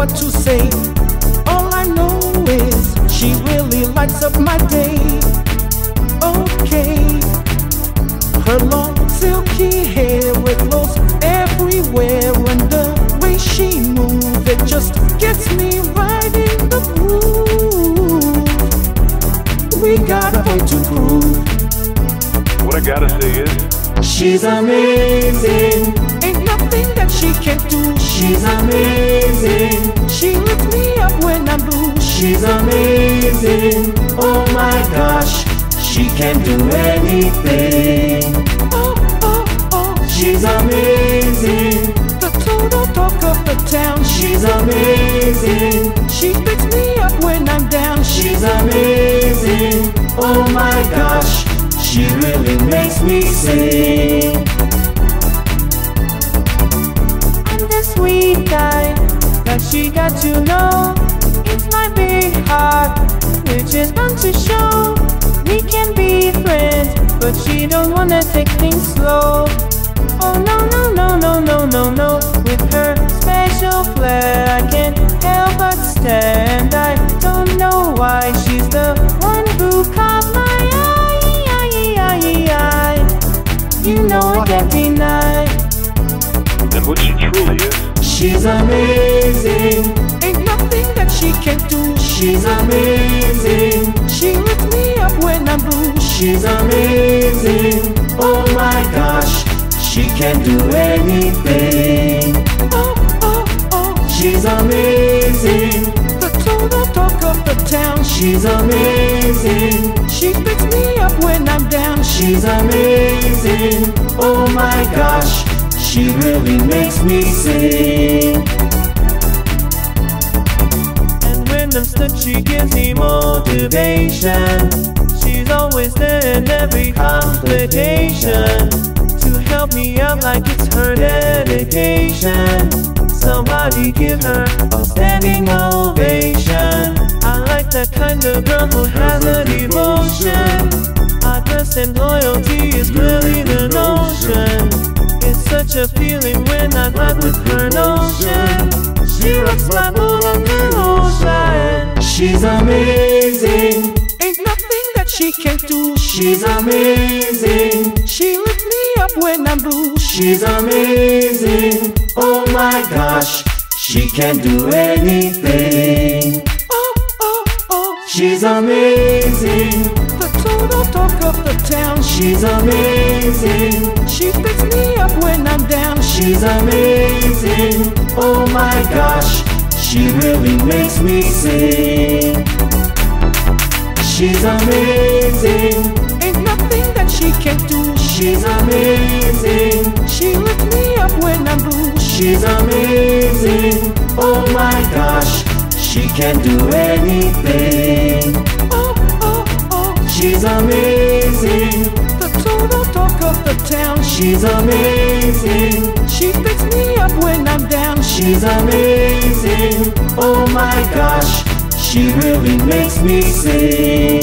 what to say. All I know is she really lights up my day. Okay, her long silky hair, it blows everywhere, and the way she moves, it just gets me right in the groove. We got a way to prove. What I gotta say is, she's amazing. Ain't nothing that she can't do. She's amazing. She lifts me up when I'm blue. She's amazing. Oh my gosh, she can do anything. Oh, oh, oh. She's amazing. The total talk of the town. She's amazing. She picks me up when I'm down. She's amazing. Oh my gosh, she really makes me sing. Sweet guy that she got to know, it's my big heart, which is bound to show. We can be friends, but she don't wanna take things slow. Oh no no no no no no no, with her special flair, I can't help but stare, and I don't know why she's the one who caught my eye. You know it can't be nice. And what she truly is. She's amazing. Ain't nothing that she can't do. She's amazing. She lifts me up when I'm blue. She's amazing. Oh my gosh, she can do anything. Oh, oh, oh. She's amazing. The total talk of the town. She's amazing. She picks me up when I'm down. She's amazing. Oh my gosh, she really makes me sing. And when I'm stuck, she gives me motivation. She's always there in every complication, to help me out like it's her dedication. Somebody give her a standing ovation. I like that kind of girl who has a devotion. Our trust and loyalty is really the notion. It's such a feeling when I'm with her notion. She rocks my mood and the ocean. She's amazing. Ain't nothing that she can't do. She's amazing. She lifts me up when I'm blue. She's amazing. Oh my gosh, she can do anything. Oh, oh, oh. She's amazing. Total talk of the town. She's amazing. She picks me up when I'm down. She's amazing. Oh my gosh, she really makes me sing. She's amazing. Ain't nothing that she can't do. She's amazing. She lifts me up when I'm blue. She's amazing. Oh my gosh, she can do anything. She's amazing. The total talk of the town. She's amazing. She picks me up when I'm down. She's amazing. Oh my gosh, she really makes me sing.